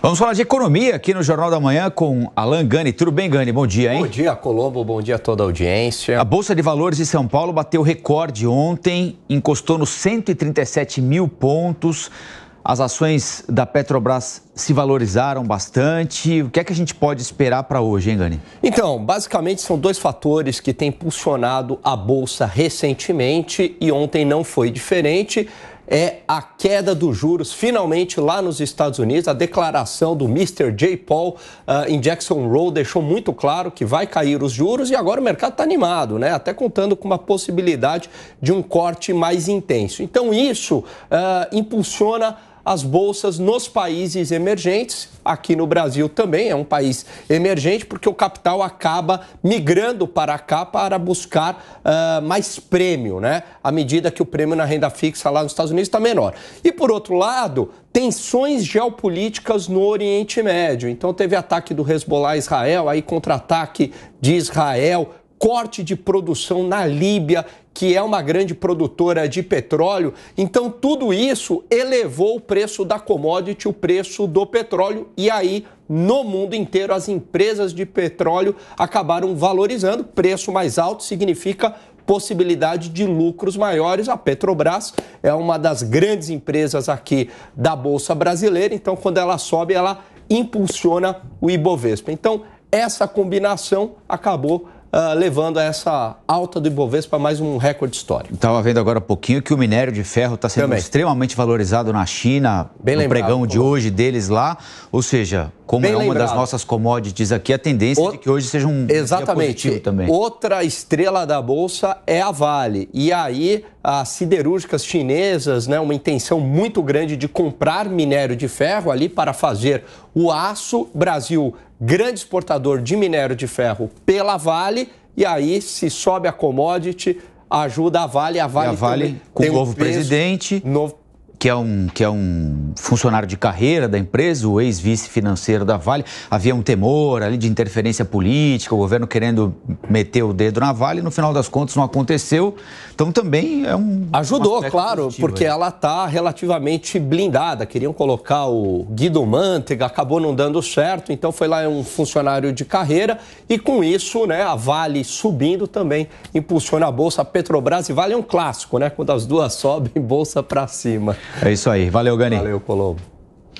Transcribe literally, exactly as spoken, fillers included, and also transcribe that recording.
Vamos falar de economia aqui no Jornal da Manhã com Alan Ghani. Tudo bem, Ghani? Bom dia, hein? Bom dia, Colombo. Bom dia a toda a audiência. A Bolsa de Valores de São Paulo bateu recorde ontem, encostou nos cento e trinta e sete mil pontos. As ações da Petrobras se valorizaram bastante. O que é que a gente pode esperar para hoje, hein, Ghani? Então, basicamente são dois fatores que têm impulsionado a Bolsa recentemente e ontem não foi diferente. É a queda dos juros, finalmente, lá nos Estados Unidos. A declaração do mister Jay Powell uh, em Jackson Hole deixou muito claro que vai cair os juros e agora o mercado está animado, né? Até contando com uma possibilidade de um corte mais intenso. Então, isso uh, impulsiona as bolsas nos países emergentes. Aqui no Brasil também é um país emergente, porque o capital acaba migrando para cá para buscar uh, mais prêmio, né? À medida que o prêmio na renda fixa lá nos Estados Unidos está menor. E, por outro lado, tensões geopolíticas no Oriente Médio. Então, teve ataque do Hezbollah a Israel, aí contra-ataque de Israel, corte de produção na Líbia, que é uma grande produtora de petróleo. Então, tudo isso elevou o preço da commodity, o preço do petróleo. E aí, no mundo inteiro, as empresas de petróleo acabaram valorizando. Preço mais alto significa possibilidade de lucros maiores. A Petrobras é uma das grandes empresas aqui da Bolsa Brasileira. Então, quando ela sobe, ela impulsiona o Ibovespa. Então, essa combinação acabou Uh, levando a essa alta do Ibovespa, mais um recorde histórico. Estava vendo agora há pouquinho que o minério de ferro está sendo Também. extremamente valorizado na China. Bem no lembrado, pregão de hoje deles lá, ou seja, como Bem é uma lembrado. das nossas commodities aqui, a tendência o... é de que hoje seja um Exatamente. dia positivo também. Outra estrela da Bolsa é a Vale. E aí, as siderúrgicas chinesas, né, uma intenção muito grande de comprar minério de ferro ali para fazer o aço. Brasil, grande exportador de minério de ferro pela Vale. E aí, se sobe a commodity, ajuda a Vale. A Vale, a Vale com o novo presidente, novo... Que é um, que é um funcionário de carreira da empresa, o ex-vice financeiro da Vale. Havia um temor ali de interferência política, o governo querendo meter o dedo na Vale, no final das contas não aconteceu. Então também é um... Ajudou, um claro, porque aí ela está relativamente blindada. Queriam colocar o Guido Mantega, acabou não dando certo, então foi lá um funcionário de carreira e com isso, né, a Vale subindo também impulsiona a Bolsa. Petrobras e Vale é um clássico, né? Quando as duas sobem, Bolsa para cima. É isso aí. Valeu, Ghani. Valeu, Colombo.